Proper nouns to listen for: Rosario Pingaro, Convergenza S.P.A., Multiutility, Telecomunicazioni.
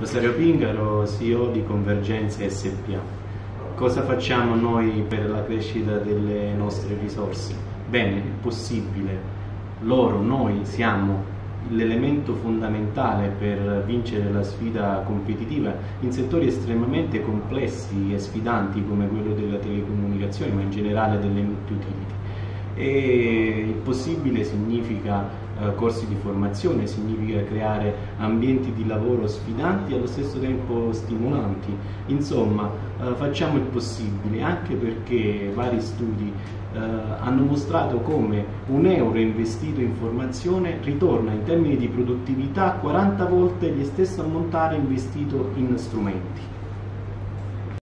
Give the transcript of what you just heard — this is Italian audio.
Rosario Pingaro, CEO di Convergenza S.P.A. Cosa facciamo noi per la crescita delle nostre risorse? Bene, è possibile. Noi siamo l'elemento fondamentale per vincere la sfida competitiva in settori estremamente complessi e sfidanti come quello della telecomunicazione, ma in generale delle multiutility. E il possibile significa corsi di formazione, significa creare ambienti di lavoro sfidanti e allo stesso tempo stimolanti. Insomma, facciamo il possibile, anche perché vari studi hanno mostrato come €1 investito in formazione ritorna in termini di produttività 40 volte gli stesso ammontare investito in strumenti.